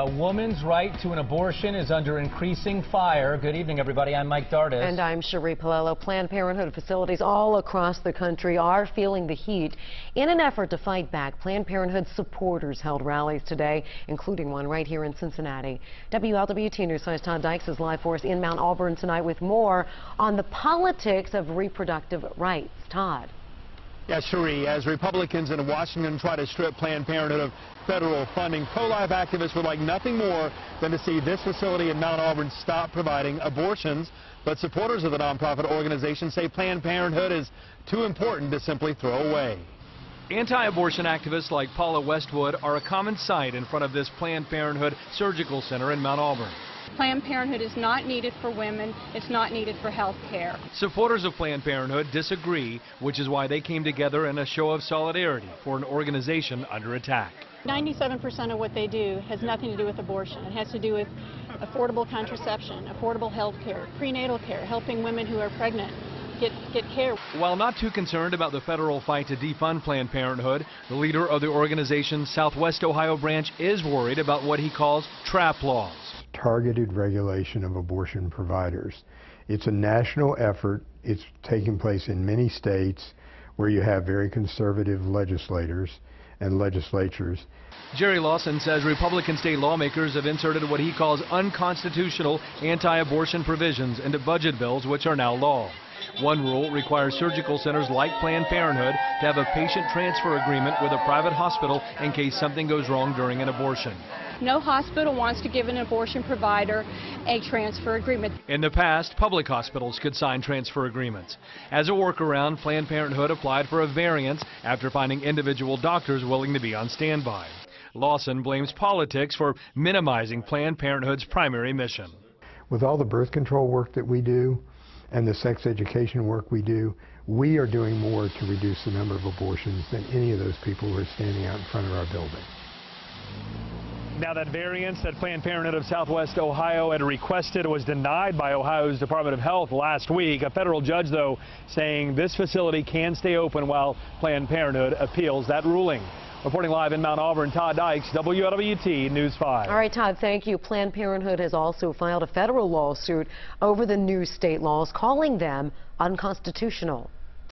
A woman's right to an abortion is under increasing fire. Good evening, everybody. I'm Mike Dardis. And I'm Cherie Palello. Planned Parenthood facilities all across the country are feeling the heat. In an effort to fight back, Planned Parenthood supporters held rallies today, including one right here in Cincinnati. WLWT News 5's Todd Dykes is live for us in Mount Auburn tonight with more on the politics of reproductive rights. Todd. Yes, Cherie, as Republicans in Washington try to strip Planned Parenthood of federal funding, pro-life activists would like nothing more than to see this facility in Mount Auburn stop providing abortions. But supporters of the nonprofit organization say Planned Parenthood is too important to simply throw away. Anti-abortion activists like Paula Westwood are a common sight in front of this Planned Parenthood surgical center in Mount Auburn. Planned Parenthood is not needed for women. It's not needed for health care. Supporters of Planned Parenthood disagree, which is why they came together in a show of solidarity for an organization under attack. 97% of what they do has nothing to do with abortion. It has to do with affordable contraception, affordable health care, prenatal care, helping women who are pregnant get care. While not too concerned about the federal fight to defund Planned Parenthood, the leader of the organization's Southwest Ohio branch is worried about what he calls trap laws. Targeted regulation of abortion providers. It's a national effort. It's taking place in many states where you have very conservative legislators and legislatures. Jerry Lawson says Republican state lawmakers have inserted what he calls unconstitutional anti-abortion provisions into budget bills, which are now law. One rule requires surgical centers like Planned Parenthood to have a patient transfer agreement with a private hospital in case something goes wrong during an abortion. No hospital wants to give an abortion provider a transfer agreement. In the past, public hospitals could sign transfer agreements. As a workaround, Planned Parenthood applied for a variance after finding individual doctors willing to be on standby. Lawson blames politics for minimizing Planned Parenthood's primary mission. With all the birth control work that we do, and the sex education work we do, we are doing more to reduce the number of abortions than any of those people who are standing out in front of our building. Now that variance that Planned Parenthood of Southwest Ohio had requested was denied by Ohio's Department of Health last week. A federal judge, though, saying this facility can stay open while Planned Parenthood appeals that ruling. Reporting live in Mount Auburn, Todd Dykes, WLWT News 5. All right, Todd, thank you. Planned Parenthood has also filed a federal lawsuit over the new state laws, calling them unconstitutional.